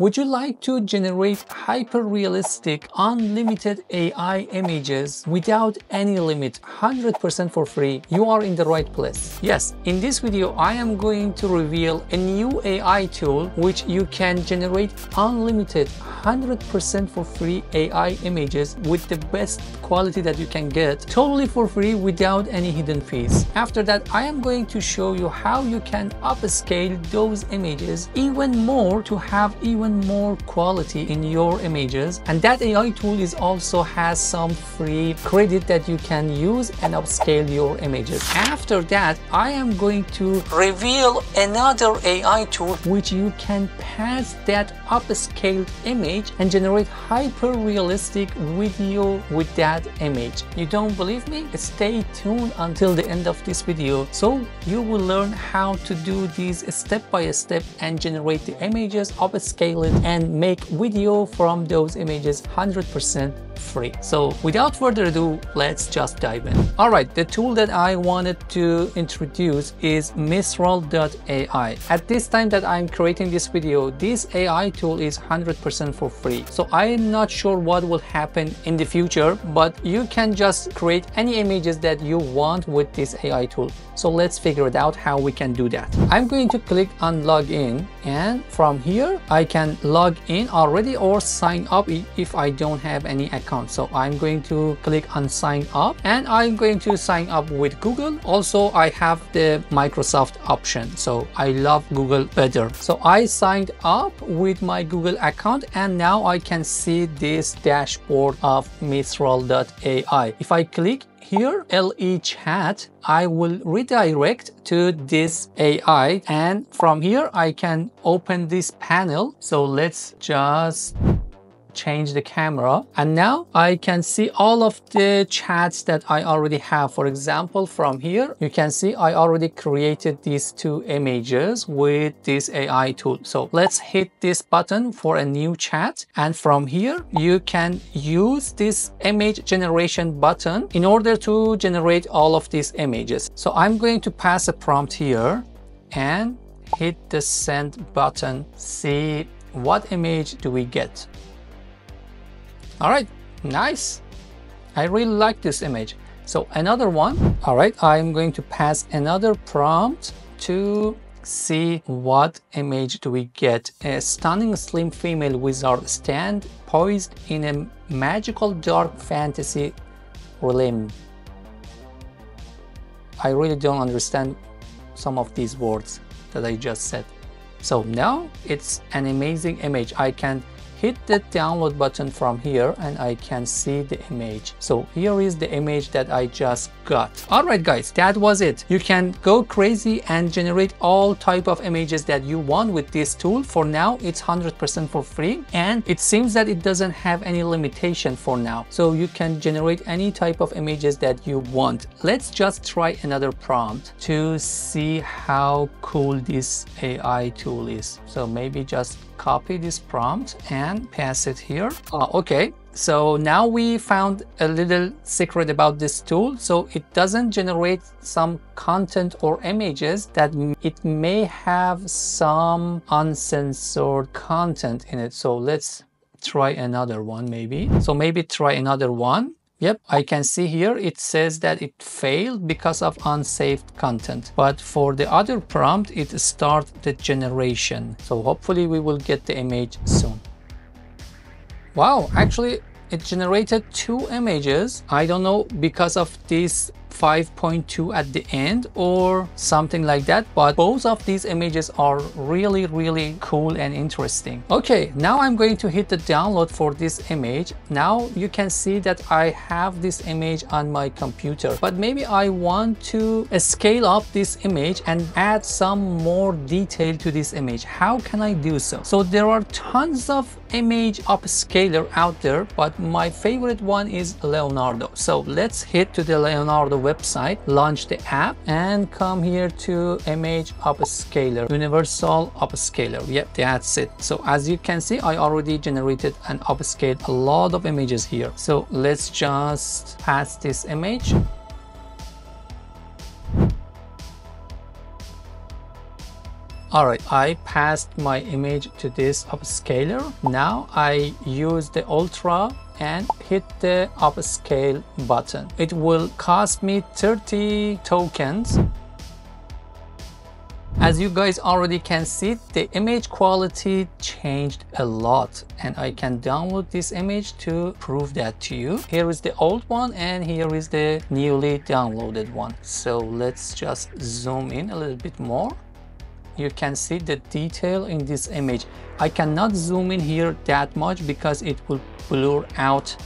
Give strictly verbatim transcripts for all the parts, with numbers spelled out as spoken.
Would you like to generate hyper-realistic, unlimited A I images without any limit, one hundred percent for free? You are in the right place. Yes, in this video, I am going to reveal a new A I tool which you can generate unlimited, one hundred percent for free A I images with the best quality that you can get, totally for free without any hidden fees. After that, I am going to show you how you can upscale those images even more to have even more quality in your images, and that A I tool is also has some free credit that you can use and upscale your images. After that, I am going to reveal another A I tool which you can pass that upscaled image and generate hyper realistic video with that image. You don't believe me? Stay tuned until the end of this video so you will learn how to do these step by step and generate the images, upscale it, and make video from those images one hundred percent free. So without further ado, let's just dive in. All right, the tool that I wanted to introduce is Mistral A I. At this time that I'm creating this video, this A I tool is one hundred percent for free. So I am not sure what will happen in the future, but you can just create any images that you want with this A I tool. So let's figure it out how we can do that. I'm going to click on login, and from here I can log in already or sign up if I don't have any account. So I'm going to click on sign up, and I'm going to sign up with Google. Also, I have the Microsoft option, so I love Google better. So I signed up with my Google account, and now I can see this dashboard of Mistral A I. If I click here, Le Chat, I will redirect to this A I, and from here I can open this panel. So let's just change the camera, and now I can see all of the chats that I already have. For example, from here you can see I already created these two images with this A I tool. So let's hit this button for a new chat, and from here you can use this image generation button in order to generate all of these images. So I'm going to pass a prompt here and hit the send button. See what image do we get. All right, nice. I really like this image. So another one. All right, I'm going to pass another prompt to see what image do we get. A stunning slim female wizard stand poised in a magical dark fantasy realm. I really don't understand some of these words that I just said. So now it's an amazing image. I can hit the download button from here, and I can see the image. So here is the image that I just got. All right, guys, that was it. You can go crazy and generate all type of images that you want with this tool. For now, it's one hundred percent for free, and it seems that it doesn't have any limitation for now. So you can generate any type of images that you want. Let's just try another prompt to see how cool this A I tool is. So maybe just copy this prompt and pass it here. Oh, okay, so now we found a little secret about this tool. So it doesn't generate some content or images that it may have some uncensored content in it. So let's try another one maybe. So maybe try another one. Yep, I can see here it says that it failed because of unsaved content. But for the other prompt, it starts the generation. So hopefully we will get the image soon. Wow, actually it generated two images. I don't know because of this five point two at the end or something like that, but both of these images are really really cool and interesting. Okay, now I'm going to hit the download for this image. Now you can see that I have this image on my computer, but maybe I want to scale up this image and add some more detail to this image. How can I do so? So there are tons of image upscaler out there, but my favorite one is Leonardo. So let's hit to the Leonardo website, launch the app, and come here to image upscaler, universal upscaler. Yep, that's it. So as you can see, I already generated and upscaled a lot of images here. So let's just pass this image. Alright, I passed my image to this upscaler. Now I use the ultra and hit the upscale button. It will cost me thirty tokens. As you guys already can see, the image quality changed a lot, and I can download this image to prove that to you. Here is the old one and here is the newly downloaded one. So let's just zoom in a little bit more. You can see the detail in this image. I cannot zoom in here that much because it will blur out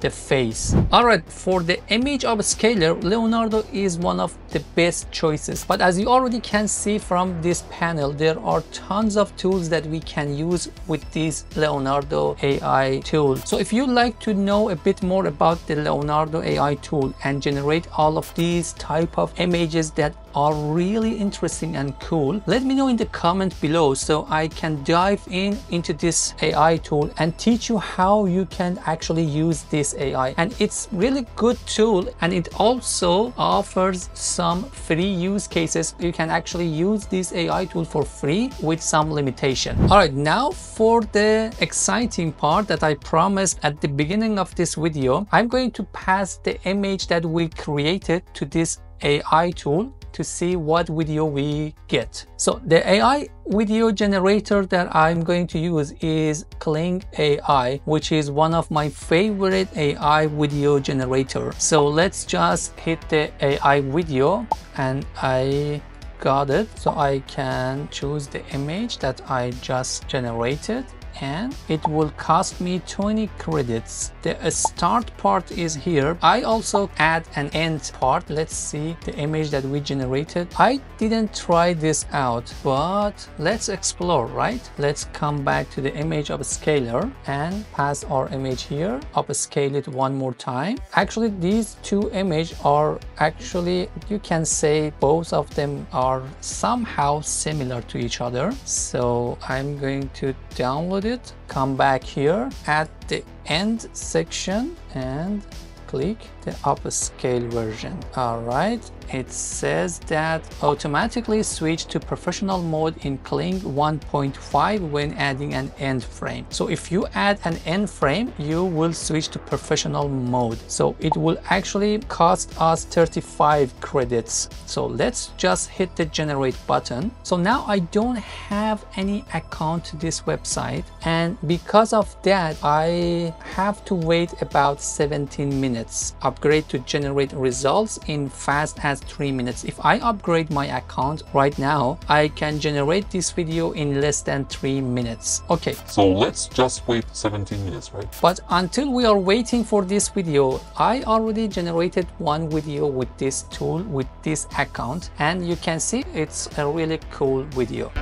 the face. Alright, for the image upscaler, Leonardo is one of the best choices. But as you already can see from this panel, there are tons of tools that we can use with this Leonardo A I tool. So if you'd like to know a bit more about the Leonardo A I tool and generate all of these type of images that are really interesting and cool, let me know in the comment below so I can dive in into this A I tool and teach you how you can actually use this A I. And it's really good tool, and it also offers some free use cases. You can actually use this A I tool for free with some limitation. All right, now for the exciting part that I promised at the beginning of this video, I'm going to pass the image that we created to this A I tool to see what video we get. So the A I video generator that I'm going to use is Kling A I, which is one of my favorite A I video generator. So let's just hit the A I video, and I got it. So I can choose the image that I just generated, and it will cost me twenty credits. The start part is here. I also add an end part. Let's see the image that we generated. I didn't try this out, but let's explore, right? Let's come back to the image upscaler and pass our image here. Upscale it one more time. Actually, these two images are actually, you can say both of them are somehow similar to each other. So I'm going to download it, come back here at the end section and click the upscale version. All right, it says that automatically switch to professional mode in Kling one point five when adding an end frame. So if you add an end frame, you will switch to professional mode. So it will actually cost us thirty-five credits. So let's just hit the generate button. So now I don't have any account to this website, and because of that, I have to wait about seventeen minutes. Upgrade to generate results in fast as three minutes. If I upgrade my account right now, I can generate this video in less than three minutes. Okay, so let's just wait seventeen minutes, right? But until we are waiting for this video, I already generated one video with this tool, with this account, and you can see it's a really cool video.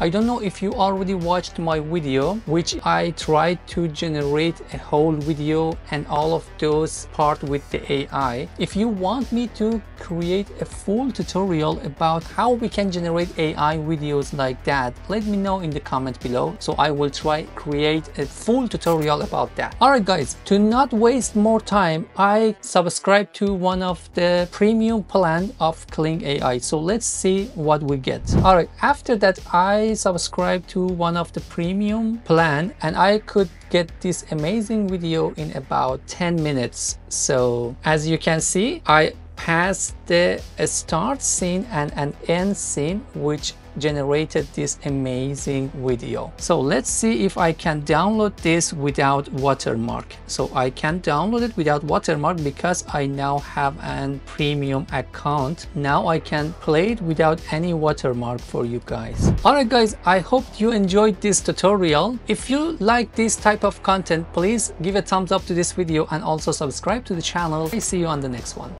I don't know if you already watched my video, which I tried to generate a whole video and all of those part with the A I. If you want me to create a full tutorial about how we can generate A I videos like that, let me know in the comment below. So I will try create a full tutorial about that. All right, guys, to not waste more time, I subscribed to one of the premium plan of Kling A I. So let's see what we get. All right, after that, I subscribe to one of the premium plan, and I could get this amazing video in about ten minutes. So as you can see, I passed the start scene and an end scene, which generated this amazing video. So let's see if I can download this without watermark. So I can download it without watermark because I now have an premium account. Now I can play it without any watermark for you guys. Alright guys, I hope you enjoyed this tutorial. If you like this type of content, please give a thumbs up to this video and also subscribe to the channel. I see you on the next one.